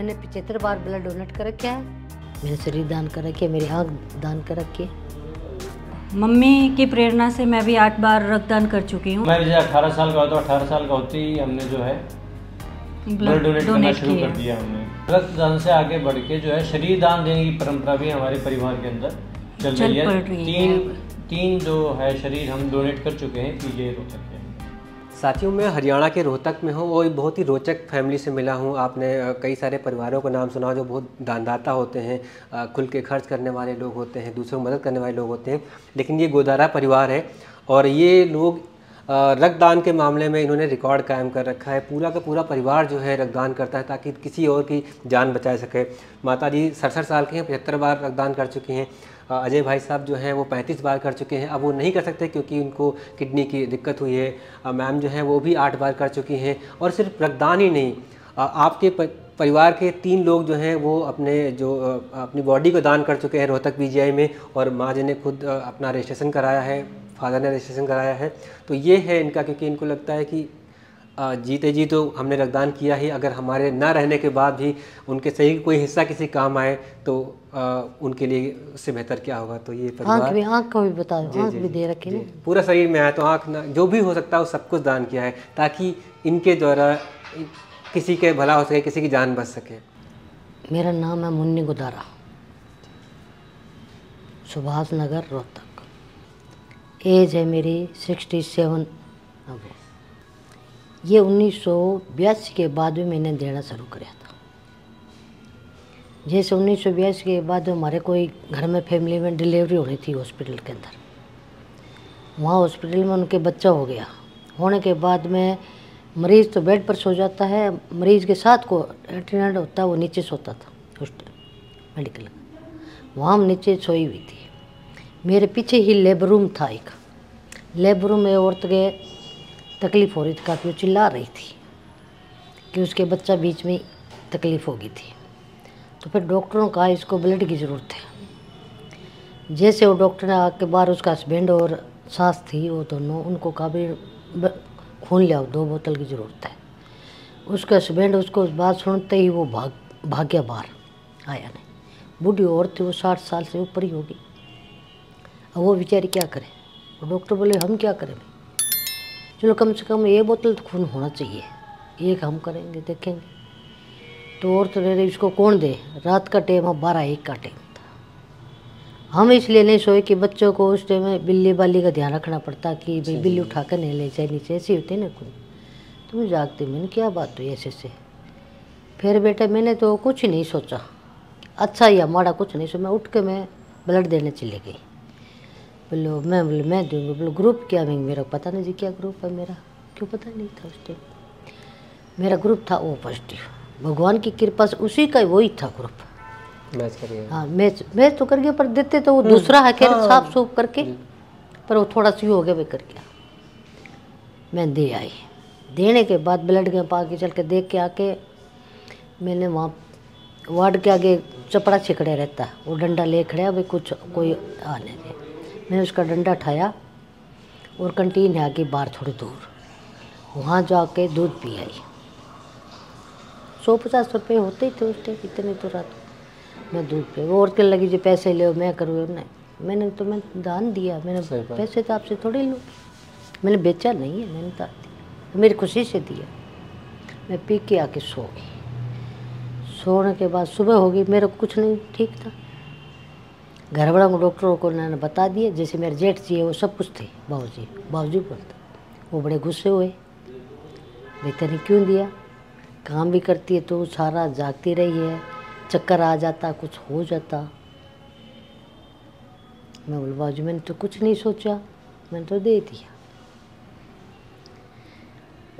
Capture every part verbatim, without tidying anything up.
मैंने पचहत्तर बार blood donate कर रखा है, मेरे शरीर दान कर रखे, मेरी आँख दान कर रखी। मम्मी की प्रेरणा से मैं भी आठ बार रक्तदान कर चुकी हूँ। मैं जैसे अठारह साल का हुआ तो अठारह साल का होते ही हमने जो है ब्लड डोनेट करना शुरू कर दिया। हमने रक्तदान से आगे बढ़ के जो है शरीर दान देने की परंपरा भी हमारे परिवार के अंदर चल रही है। तीन तीन जो है शरीर हम डोनेट कर चुके हैं पीजीआई रोहतक के। साथियों, मैं हरियाणा के रोहतक में हूँ और बहुत ही रोचक फैमिली से मिला हूँ। आपने कई सारे परिवारों का नाम सुना जो बहुत दानदाता होते हैं, खुल के खर्च करने वाले लोग होते हैं, दूसरों को मदद करने वाले लोग होते हैं, लेकिन ये गोदारा परिवार है और ये लोग रक्तदान के मामले में इन्होंने रिकॉर्ड कायम कर रखा है। पूरा का पूरा परिवार जो है रक्तदान करता है ताकि किसी और की जान बचा सके। माता जी सड़सठ साल के हैं, पचहत्तर बार रक्तदान कर चुकी हैं। अजय भाई साहब जो हैं वो पैंतीस बार कर चुके हैं, अब वो नहीं कर सकते क्योंकि उनको किडनी की दिक्कत हुई है। मैम जो है वो भी आठ बार कर चुकी हैं। और सिर्फ रक्तदान ही नहीं, आपके परिवार के तीन लोग जो हैं वो अपने जो अपनी बॉडी को दान कर चुके हैं रोहतक पीजीआई में। और माँ जी ने खुद अपना रजिस्ट्रेशन कराया है, फादर ने रजिस्ट्रेशन कराया है। तो ये है इनका, क्योंकि इनको लगता है कि जीते जी तो हमने रक्तदान किया ही, अगर हमारे ना रहने के बाद भी उनके सही कोई हिस्सा किसी काम आए तो आ, उनके लिए उससे बेहतर क्या होगा। तो ये परिवार आँख का भी बता दो, आँख भी दे रखे, पूरा शरीर में आया तो आँख ना जो भी हो सकता है वो सब कुछ दान किया है ताकि इनके द्वारा किसी के भला हो सके, किसी की जान बच सके। मेरा नाम है मुन्नी गोदारा, सुभाष नगर रोहतक। एज है मेरी सिक्सटी सेवन। अब ये उन्नीस सौ बयासी के बाद भी मैंने देना शुरू कराया था। जैसे उन्नीस सौ बयासी के बाद हमारे कोई घर में फैमिली में डिलीवरी होनी थी हॉस्पिटल के अंदर, वहाँ हॉस्पिटल में उनके बच्चा हो गया। होने के बाद में मरीज़ तो बेड पर सो जाता है, मरीज़ के साथ को अटेंडेंट होता है वो नीचे सोता था हॉस्पिटल मेडिकल, वहाँ हम नीचे सोई हुई थी। मेरे पीछे ही लेबर रूम था, एक लेबर रूम में औरत के तकलीफ़ हो रही थी, काफ़ी चिल्ला रही थी कि उसके बच्चा बीच में तकलीफ़ हो गई थी। तो फिर डॉक्टरों का इसको ब्लड की ज़रूरत है। जैसे वो डॉक्टर ने आके बाहर, उसका हस्बैंड और सास थी, वो दोनों, उनको कहा भी खून ले आओ, दो बोतल की ज़रूरत है। उसका हस्बैंड उसको उस बात सुनते ही वो भाग भाग्या बाहर, आया नहीं। बूढ़ी औरत थी, वो साठ साल से ऊपर ही होगी। अब वो बेचारी क्या करे, वो डॉक्टर बोले हम क्या करें, चलो कम से कम ये बोतल तो खून होना चाहिए, एक हम करेंगे देखेंगे। तो औरत ले रही, इसको कौन दे, रात का टाइम है, बारह एक का टाइम था। हम इसलिए नहीं सोए कि बच्चों को उस टाइम में बिल्ली बाली का ध्यान रखना पड़ता कि भाई बिल्ली उठा कर नहीं ले जाए नीचे, ऐसी होती ना खून। तो मैं जागते, मैंने क्या बात हुई ऐसे ऐसे। फिर बेटा मैंने तो कुछ नहीं सोचा, अच्छा या माड़ा कुछ नहीं सोचा, मैं उठ के मैं ब्लड देने चली गई। बोलो मैं बोलो मैं दूँगी, बोलो ग्रुप क्या है मेरा पता नहीं जी, क्या ग्रुप है मेरा क्यों पता नहीं था उस टाइम। मेरा ग्रुप था ओ पॉजिटिव, भगवान की कृपा से उसी का वही था ग्रुप। मैच कर गया, हाँ मैच मैच तो कर गया, पर देते तो वो दूसरा है, खैर साफ सूफ करके, पर वो थोड़ा सी हो गया भाई कर गया। मैं दे आई, देने के बाद ब्लड कैंप आगे चल के देख के आके मैंने वहाँ वार्ड के आगे चपड़ा छिकड़े रहता है, वो डंडा ले खड़े भाई कुछ कोई आने दे। मैंने उसका डंडा उठाया और कंटीन है आगे बाहर थोड़ी दूर, वहाँ जाके दूध पी आई। सौ पचास रुपये होते ही थे उस टाइम, इतने तो रात मैं दूध पे। वो औरतें लगी जो पैसे ले मैं करूँ, नहीं मैंने तो मैं दान दिया, मैंने पैसे तो आपसे थोड़े लूँ, मैंने बेचा नहीं है, मैंने दान दिया, मेरी खुशी से दिया। मैं पी के आके सो गई। सोने के बाद सुबह हो गई, मेरा कुछ नहीं ठीक था। घर वालों को डॉक्टरों को उन्होंने बता दिया, जैसे मेरे जेठ जी है वो सब कुछ थे, बाबू जी बाबू जी बोलते, वो बड़े गुस्से हुए, बेटा ने क्यों दिया, काम भी करती है तो सारा जागती रही है, चक्कर आ जाता, कुछ हो जाता। मैं बोल बाबू जी मैंने तो कुछ नहीं सोचा, मैंने तो दे दिया।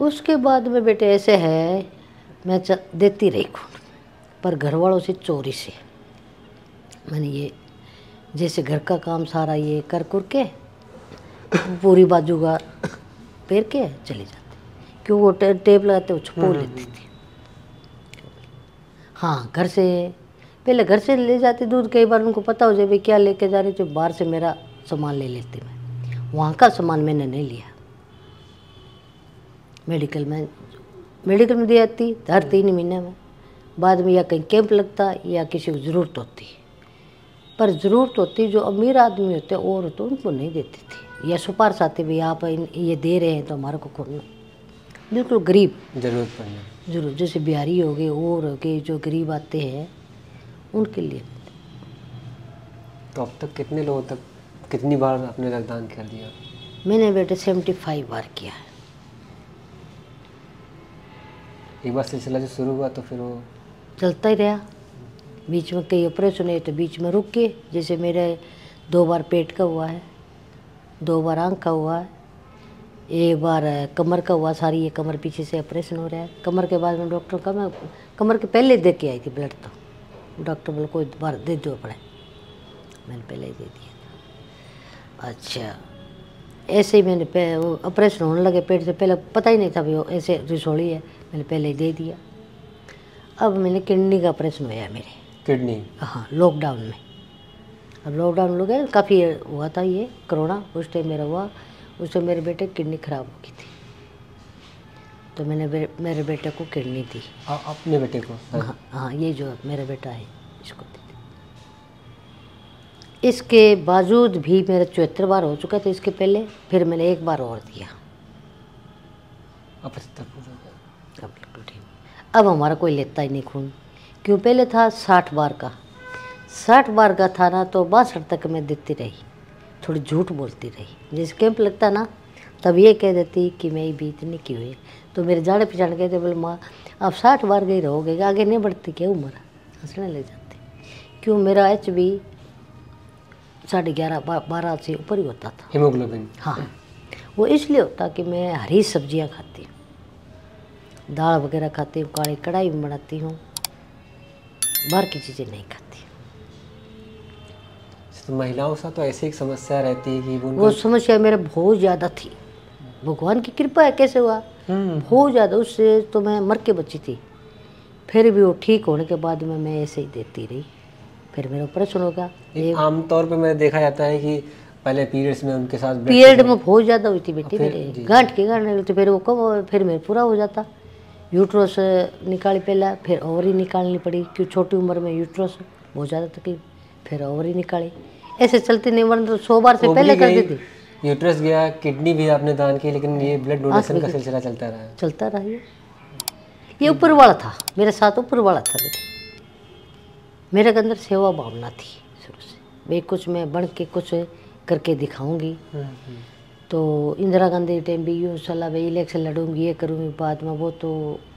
उसके बाद में बेटे ऐसे है मैं देती रही खून, पर घर वालों से चोरी से मैंने ये जैसे घर का काम सारा ये कर कर के पूरी बाजू का पेर के चले जाते, क्यों वो टे, टेप लगाते वो छुपो लेती थी। हाँ घर से पहले घर से ले जाती दूध, कई बार उनको पता हो जाए भाई क्या लेके जा रही, तो बाहर से मेरा सामान ले लेती। मैं वहाँ का सामान मैंने नहीं लिया, मेडिकल में मेडिकल में दे आती हर तीन महीने में, बाद में या कहीं कैंप लगता या किसी को ज़रूरत होती, पर ज़रूरत होती जो अमीर आदमी होते हैं और तो उनको नहीं देती थी या सुपार्श आते भी आप ये दे रहे हैं तो हमारे को खोलना। बिल्कुल गरीब जरूरत पड़ने जरूर जैसे बिहारी हो गए और हो गए जो गरीब आते हैं उनके लिए। तो अब तक कितने लोगों तक कितनी बार आपने रक्तदान कर दिया? मैंने बेटे सेवेंटी फाइव बार किया है। एक बार सिलसिला जो शुरू हुआ तो फिर वो चलता ही रहा, बीच में कई ऑपरेशन हुए तो बीच में रुक के, जैसे मेरे दो बार पेट का हुआ है, दो बार आँख का हुआ है, एक बार कमर का हुआ, सारी ये कमर पीछे से ऑपरेशन हो रहा है। कमर के बाद में डॉक्टर का मैं कमर के पहले दे के आई थी ब्लड, तो डॉक्टर बोले कोई बार दे दो पड़े, मैंने पहले ही दे दिया। अच्छा ऐसे ही मैंने ऑपरेशन होने लगे पेट से पहले पता ही नहीं था भाई ऐसे रिसोड़ी है, मैंने पहले ही दे दिया। अब मैंने किडनी का ऑपरेशन हुआ मेरे किडनी, हाँ लॉकडाउन में। अब लॉकडाउन लोग है काफ़ी हुआ था ये कोरोना, उस टाइम मेरा हुआ, उस टाइम मेरे बेटे किडनी ख़राब हो गई थी तो मैंने बे, मेरे बेटे को किडनी दी। आ, अपने बेटे को? हाँ हाँ, ये जो मेरा बेटा है इसको दी। इसके बावजूद भी मेरा चौहत्तर बार हो चुका था इसके पहले, फिर मैंने एक बार और दिया। अब बिल्कुल ठीक, अब हमारा कोई लेता ही नहीं खून, क्यों पहले था साठ बार का, साठ बार का था ना तो बासठ तक मैं देती रही, थोड़ी झूठ बोलती रही। जैसे कैंप लगता ना तब ये कह देती कि मैं भी इतनी की हुई, तो मेरे जाने पहचान कहते बोले माँ आप साठ बार गई रहोगे आगे नहीं बढ़ती क्या उम्र, हंसने ले जाते। क्यों मेरा एच बी साढ़े ग्यारह बारह से ऊपर ही होता था हीमोग्लोबिन। हाँ वो इसलिए होता कि मैं हरी सब्जियां खाती हूँ, दाल वगैरह खाती हूँ, काली कढ़ाई में बनाती हूँ, बाहर की चीज़ें नहीं खाती। तो महिलाओं से तो ऐसी एक समस्या रहती है कि वो, वो समस्या मेरा बहुत ज़्यादा थी, भगवान की कृपा है कैसे हुआ बहुत ज़्यादा, उससे तो मैं मर के बची थी। फिर भी वो ठीक होने के बाद में मैं ऐसे ही देती रही, फिर मेरा ऑपरेशन हो गया। आमतौर पे मैं देखा जाता है कि पहले पीरियड्स में उनके साथ पीरियड में बहुत ज़्यादा हुई थी बेटी मेरे, गांठ के गांठ निकलती, फिर वो कब फिर मेरा पूरा हो जाता, यूट्रस निकाली पहला, फिर ओवरी निकालनी पड़ी क्यों छोटी उम्र में यूट्रस बहुत ज़्यादा तकलीफ, फिर ओवरी निकाली, ऐसे चलती नहीं वरना तो सौ बार से पहले कर देती। यूट्रस गया, किडनी भी आपने दान की, लेकिन ये ब्लड डोनेशन का सिलसिला चलता रहा चलता रहा ये ऊपर वाला था मेरे साथ, ऊपर वाला था बेटी मेरे के अंदर सेवा भावना थी शुरू से, भाई कुछ मैं बढ़ के कुछ करके दिखाऊंगी। तो इंदिरा गांधी टाइम भी यूँ सला भाई इलेक्शन लड़ूंगी ये करूँगी, बाद में वो तो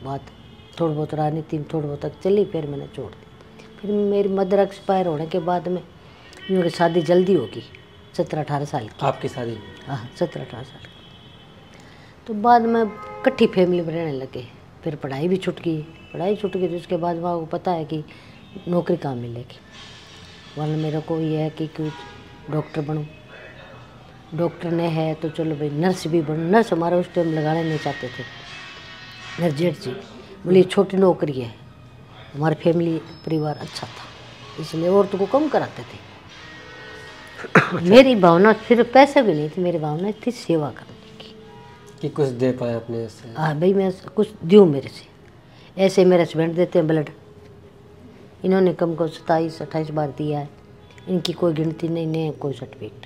बात थोड़ी बहुत राजनीति में थोड़ी बहुत चली, फिर मैंने छोड़ दी। फिर मेरी मदर एक्सपायर होने के बाद में यूँ की शादी जल्दी होगी, सत्रह अठारह साल की आपकी शादी? हाँ सत्रह अठारह साल की। तो बाद में इकट्ठी फैमिली में रहने लगे, फिर पढ़ाई भी छूट गई, पढ़ाई छूट गई तो उसके बाद माँ को पता है कि नौकरी कहाँ मिलेगी, वरना मेरे को ये है कि कुछ डॉक्टर बनूँ, डॉक्टर ने है तो चलो भाई नर्स भी बनूँ। नर्स हमारे उस टाइम लगाने नहीं चाहते थे, नर्स जेठ जी बोली छोटी नौकरी है, हमारे फैमिली परिवार अच्छा था इसलिए औरतों को कम कराते थे। मेरी भावना सिर्फ पैसा भी नहीं थी, मेरी भावना थी सेवा करने की, कि कुछ दे पाए अपने। हाँ भाई मैं कुछ दूँ मेरे से, ऐसे मेरे हस्बैंड देते हैं ब्लड, इन्होंने कम को सताईस अट्ठाईस बार दिया है, इनकी कोई गिनती नहीं, नहीं कोई सर्टिफिकेट,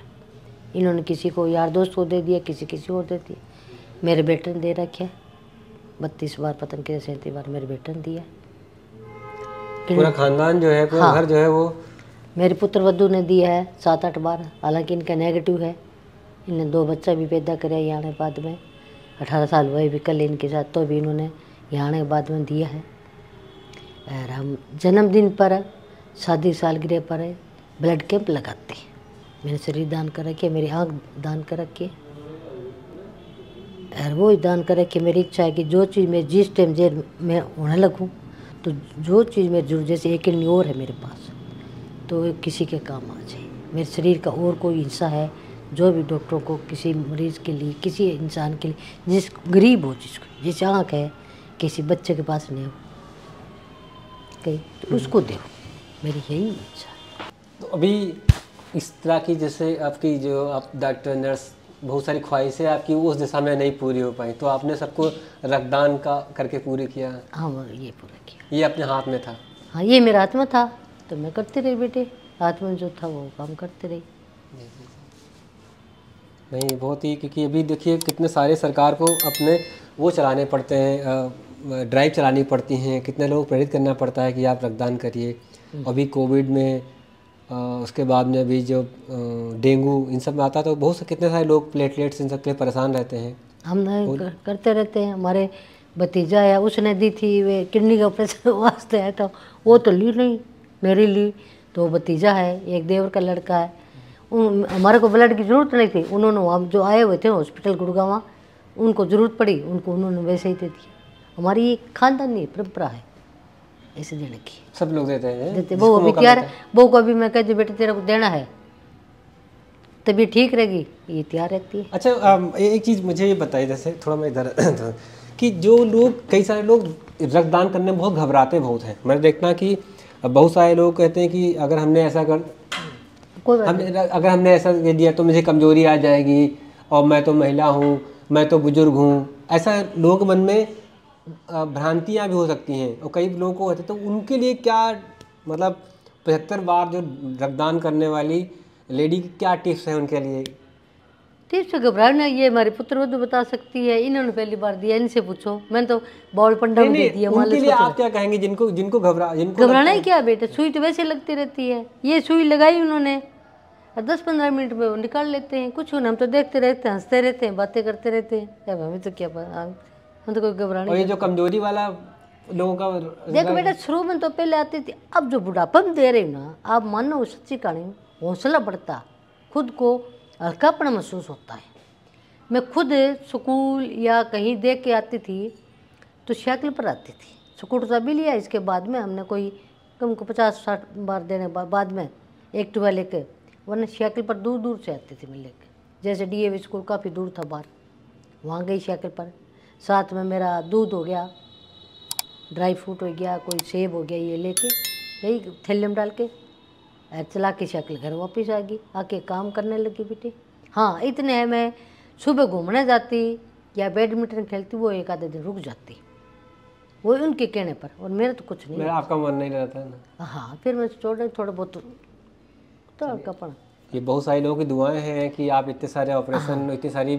इन्होंने किसी को यार दोस्त को दे दिया, किसी किसी और दे दिया। मेरे बेटे ने दे रखा है बत्तीस बार, पतन के सैंतीस बार मेरे बेटे ने दिया, पूरा खानदान जो है पूरा हाँ, घर जो है वो मेरे पुत्र वधु ने दिया है सात आठ बार, हालांकि इनका नेगेटिव है, इन्होंने दो बच्चा भी पैदा कराया यहाँ के बाद में, अठारह साल हुए भी कल इनके साथ, तो भी इन्होंने यहाँ के बाद में दिया है। और हम जन्मदिन पर शादी सालगिरह पर ब्लड कैंप लगाते हैं, मैंने शरीर दान कर रखे, मेरी आँख दान कर रखी है, और वो दान कर रखे। मेरी इच्छा है कि जो चीज़ मैं जिस टाइम जेल में होने लगूँ तो जो चीज़ मेरे जरूर, जैसे एक किडनी और है मेरे पास तो किसी के काम आ जाए, मेरे शरीर का और कोई हिस्सा है जो भी डॉक्टरों को किसी मरीज़ के लिए किसी इंसान के लिए जिस गरीब हो, जिसको जिस आँख है किसी बच्चे के पास नहीं हो कहीं तो उसको दे, मेरी यही इच्छा। तो अभी इस तरह की जैसे आपकी जो आप डॉक्टर नर्स बहुत सारी ख्वाहिशें आपकी उस दिशा में नहीं पूरी हो पाई, तो आपने सबको रक्तदान का करके पूरी किया। हाँ ये पूरा किया, ये अपने हाथ में था। हाँ ये मेरा हाथ में था तो मैं करती रही बेटे, हाथ में जो था वो काम करती रही। नहीं बहुत ही, क्योंकि अभी देखिए कितने सारे सरकार को अपने वो चलाने पड़ते हैं, ड्राइव चलानी पड़ती हैं, कितने लोग प्रेरित करना पड़ता है कि आप रक्तदान करिए। अभी कोविड में आ, उसके बाद में अभी जो डेंगू इन सब में आता है तो बहुत कितने सारे लोग प्लेटलेट्स इन सब के लिए परेशान रहते हैं। हम कर, करते रहते हैं। हमारे भतीजा है उसने दी थी, वे किडनी का ऑपरेशन वास्ते है तो वो तो ली नहीं, मेरी ली। तो भतीजा है एक देवर का लड़का है, उन हमारे को ब्लड की ज़रूरत नहीं थी, उन्होंने वहाँ जो आए हुए थे हॉस्पिटल गुड़गांव उनको ज़रूरत पड़ी, उनको उन्होंने वैसे ही दे दिया। हमारी ये खानदानी परंपरा है ऐसे देने की, सब लोग देते हैं। देते वो अभी तैयार, वो को अभी मैं कहती बेटे तेरे को देना है तभी ठीक रहेगी, ये तैयार रहती है। अच्छा आ, एक चीज़ मुझे ये बताइए, जैसे थोड़ा मैं इधर कि जो लोग कई सारे लोग रक्तदान करने में बहुत घबराते बहुत हैं, मैंने देखना कि बहुत सारे लोग कहते हैं कि अगर हमने ऐसा कर हम, अगर हमने ऐसा दे दिया तो मुझे कमजोरी आ जाएगी, और मैं तो महिला हूँ, मैं तो बुजुर्ग हूँ, ऐसा लोग मन में भ्रांतियाँ भी हो सकती हैं। और कई लोगों को होते तो उनके लिए क्या, मतलब पचहत्तर बार जो रक्तदान करने वाली लेडी की क्या टिप्स हैं उनके लिए? टिप्स घबराना, ये हमारे पुत्र वधु बता सकती है, इन्होंने पहली बार दिया, इनसे पूछो। मैंने तो बॉल पंडम दे दिया। उनके लिए आप क्या कहेंगे जिनको जिनको घबरा जिनको घबराना ही क्या बेटा, सुई तो वैसे लगती रहती है, ये सुई लगाई उन्होंने दस पंद्रह मिनट में वो निकाल लेते हैं। कुछ हम तो देखते रहते हैं, हंसते रहते हैं, बातें करते रहते हैं, हमें तो क्या तो कोई घबराने। और ये जो कमजोरी वाला लोगों का देखो बेटा, शुरू में तो पहले आती थी, अब जो बुढ़ापन दे रही हूँ ना, आप मानो सच्ची कहानी, हौसला बढ़ता, खुद को हल्कापन महसूस होता है। मैं खुद स्कूल या कहीं देख के आती थी तो साइकिल पर आती थी, स्कूटर तो अभी लिया, इसके बाद में हमने कोई कम को पचास साठ बार देने बाद में एक टुवा लेके, वरना साइकिल पर दूर दूर से आती थी मैं लेके। जैसे डी ए वी स्कूल काफ़ी दूर था बाहर, वहाँ गई साइकिल पर, साथ में मेरा दूध हो गया, ड्राई फ्रूट हो गया, कोई सेब हो गया, ये लेके यही थैले में डाल के चला के शक्ल घर वापस आ गई, आके काम करने लगी बेटे। हाँ इतने है, मैं सुबह घूमने जाती या बैडमिंटन खेलती, वो एक आधे दिन रुक जाती, वो उनके कहने पर, और मेरा तो कुछ नहीं। मेरा आपका मन नहीं रहता है ना। हाँ फिर मैं छोड़ने थोड़ा बहुत तो पड़ा। ये बहुत सारे लोगों की दुआएँ हैं कि आप इतने सारे ऑपरेशन, इतनी सारी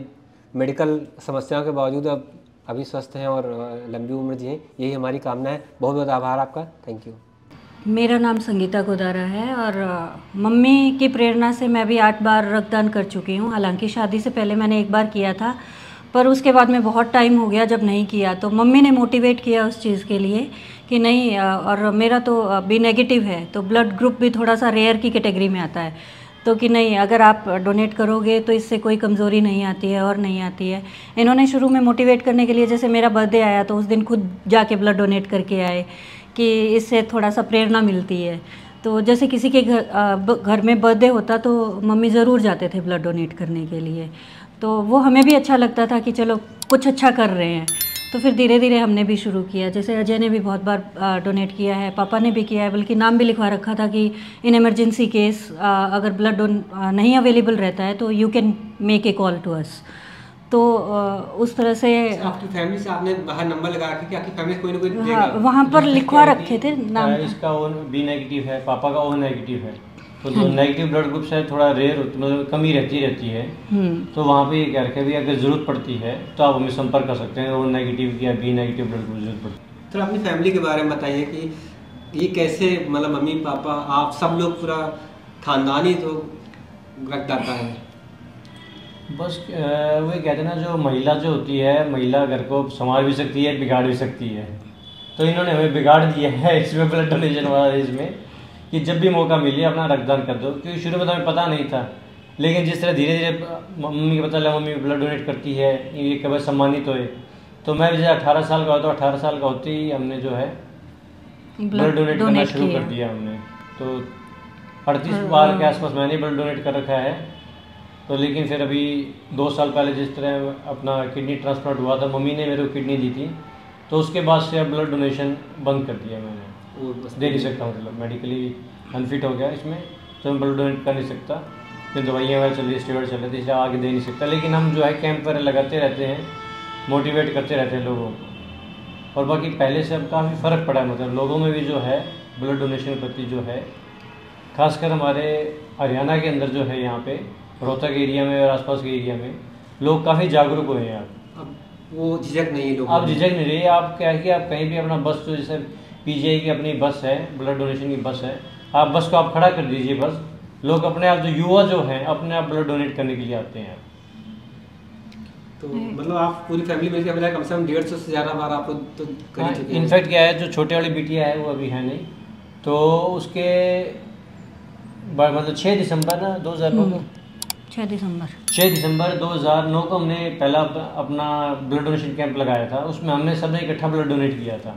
मेडिकल समस्याओं के बावजूद अब अभी स्वस्थ हैं और लंबी उम्र जिए, यही हमारी कामना है। बहुत बहुत आभार आपका, थैंक यू। मेरा नाम संगीता गोदारा है और मम्मी की प्रेरणा से मैं भी आठ बार रक्तदान कर चुकी हूँ। हालांकि शादी से पहले मैंने एक बार किया था, पर उसके बाद में बहुत टाइम हो गया जब नहीं किया, तो मम्मी ने मोटिवेट किया उस चीज़ के लिए कि नहीं। और मेरा तो बी नेगेटिव है, तो ब्लड ग्रुप भी थोड़ा सा रेयर की कैटेगरी में आता है, तो कि नहीं अगर आप डोनेट करोगे तो इससे कोई कमज़ोरी नहीं आती है और नहीं आती है। इन्होंने शुरू में मोटिवेट करने के लिए, जैसे मेरा बर्थडे आया तो उस दिन खुद जाके ब्लड डोनेट करके आए कि इससे थोड़ा सा प्रेरणा मिलती है। तो जैसे किसी के घर घर में बर्थडे होता तो मम्मी ज़रूर जाते थे ब्लड डोनेट करने के लिए, तो वो हमें भी अच्छा लगता था कि चलो कुछ अच्छा कर रहे हैं। तो फिर धीरे धीरे हमने भी शुरू किया, जैसे अजय ने भी बहुत बार डोनेट किया है, पापा ने भी किया है, बल्कि नाम भी लिखवा रखा था कि इन इमरजेंसी केस अगर ब्लड डोन नहीं अवेलेबल रहता है तो you can make a call to us. तो उस तरह से आपकी फैमिली से आपने बाहर नंबर लगा रखा कि आपकी फैमिली कोई ना कोई देगा, वहाँ पर लिखवा रखे थे नाम। इसका ओ बी नेगेटिव है, पापा का ओ नेगेटिव है, तो नेगेटिव ब्लड ग्रुप से थोड़ा रेयर मतलब कमी रहती रहती है, तो वहाँ पे ये कह रखे भी अगर ज़रूरत पड़ती है तो आप हमें संपर्क कर सकते हैं, वो नेगेटिव या बी नेगेटिव ब्लड ग्रुप जरूरत पड़ती है। तो अपनी फैमिली के बारे में बताइए कि ये कैसे, मतलब मम्मी पापा आप सब लोग पूरा खानदान ही तो रक्तदाता है। बस वही कहते ना, जो महिला जो होती है, महिला घर को संभाल भी सकती है, बिगाड़ भी सकती है, तो इन्होंने हमें बिगाड़ दिया है इसमें, ब्लड डोनेशन वाला इसमें, कि जब भी मौका मिले अपना रक्तदान कर दो। क्योंकि शुरू में तो हमें पता नहीं था, लेकिन जिस तरह धीरे धीरे मम्मी को पता लगा मम्मी ब्लड डोनेट करती है, ये कभी सम्मानित होए, तो मैं जैसे अठारह साल का होता हूँ, अठारह साल का होते ही हमने जो है ब्लड डोनेट करना शुरू कर दिया। हमने तो अड़तीस बार के आसपास मैंने ब्लड डोनेट कर रखा है, तो लेकिन फिर अभी दो साल पहले जिस तरह अपना किडनी ट्रांसप्लांट हुआ था, मम्मी ने मेरे को किडनी दी थी, तो उसके बाद से अब ब्लड डोनेशन बंद कर दिया मैंने, दे नहीं सकता, मतलब मेडिकली अनफिट हो गया इसमें, तो मैं ब्लड डोनेट कर नहीं सकता। फिर दवाइयाँ वगैरह चल रही है, स्टेरॉइड चल रहे थे, इसलिए आगे दे नहीं सकता। लेकिन हम जो है कैंप वगैरह लगाते रहते हैं, मोटिवेट करते रहते हैं लोगों को। और बाकी पहले से अब काफ़ी फ़र्क पड़ा है, मतलब लोगों में भी जो है ब्लड डोनेशन के प्रति जो है, खासकर हमारे हरियाणा के अंदर जो है, यहाँ पे रोहतक एरिया में और आसपास के एरिया में लोग काफ़ी जागरूक हुए हैं। आप अब वो झिझक नहीं है लोग, आप झिझक नहीं रही। आप क्या है कि आप कहीं भी अपना बस, तो जैसे पीजीआई की अपनी बस है, ब्लड डोनेशन की बस है, आप बस को आप खड़ा कर दीजिए, बस लोग अपने आप जो युवा जो हैं अपने आप ब्लड डोनेट करने के लिए आते हैं। तो मतलब आप पूरी फैमिली मिलकर मिला कम से कम डेढ़ सौ से ज़्यादा बार आप तो कर ही चुके हैं। इनफैक्ट क्या है, जो छोटे वाली बिटिया है वो अभी है नहीं, तो उसके मतलब छः दिसंबर ना दो हज़ार नौ को छः दिसंबर छः दिसंबर दो हज़ार नौ को हमने पहला अपना ब्लड डोनेशन कैंप लगाया था। उसमें हमने सबने इकट्ठा ब्लड डोनेट किया था,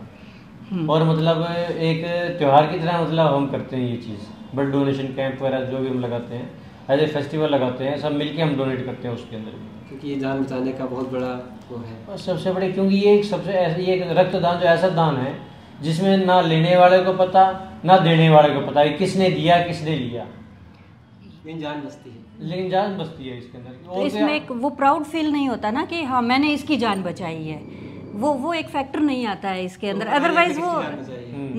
और मतलब एक त्यौहार की तरह मतलब हम करते हैं ये चीज़, ब्लड डोनेशन कैंप वगैरह जो भी हम लगाते हैं, एज ए फेस्टिवल लगाते हैं, सब मिलके हम डोनेट करते हैं उसके अंदर, क्योंकि ये जान बचाने का बहुत बड़ा वो है। और सबसे बड़े क्योंकि ये एक सबसे ऐसे ये रक्तदान जो ऐसा दान है जिसमें ना लेने वाले को पता ना देने वाले को पता है किसने दिया किसने लिया, लेकिन जान बचती है, लेकिन जान बचती है इसके अंदर। तो इसमें एक वो प्राउड फील नहीं होता ना कि हाँ मैंने इसकी जान बचाई है, वो वो एक फैक्टर नहीं आता है इसके अंदर। अदरवाइज वो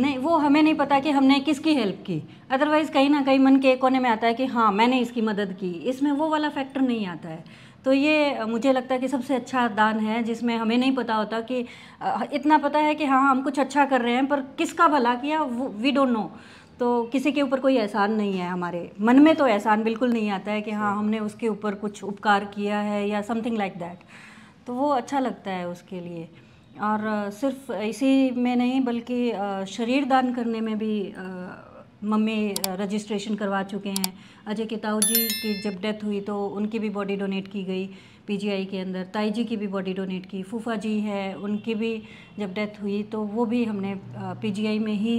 नहीं, वो हमें नहीं पता कि हमने किसकी हेल्प की। अदरवाइज कहीं ना कहीं मन के एक कोने में आता है कि हाँ मैंने इसकी मदद की, इसमें वो वाला फैक्टर नहीं आता है। तो ये मुझे लगता है कि सबसे अच्छा दान है जिसमें हमें नहीं पता होता कि, इतना पता है कि हाँ हम कुछ अच्छा कर रहे हैं, पर किसका भला किया वो वी डोंट नो। तो किसी के ऊपर कोई एहसान नहीं है, हमारे मन में तो एहसान बिल्कुल नहीं आता है कि हाँ हमने उसके ऊपर कुछ उपकार किया है या समथिंग लाइक दैट। तो वो अच्छा लगता है उसके लिए। और सिर्फ इसी में नहीं बल्कि शरीर दान करने में भी मम्मी रजिस्ट्रेशन करवा चुके हैं। अजय के ताऊ जी की जब डेथ हुई तो उनकी भी बॉडी डोनेट की गई पीजीआई के अंदर, ताई जी की भी बॉडी डोनेट की, फूफा जी है उनकी भी जब डेथ हुई तो वो भी हमने पीजीआई में ही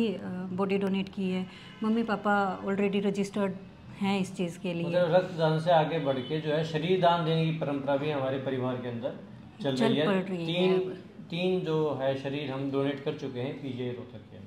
बॉडी डोनेट की है। मम्मी पापा ऑलरेडी रजिस्टर्ड हैं इस चीज़ के लिए। मतलब रक्तदान से आगे बढ़ के जो है शरीर दान देने की परंपरा भी हमारे परिवार के अंदर चल रही है। तीन तीन जो है शरीर हम डोनेट कर चुके हैं पीजीआई रोहतक के।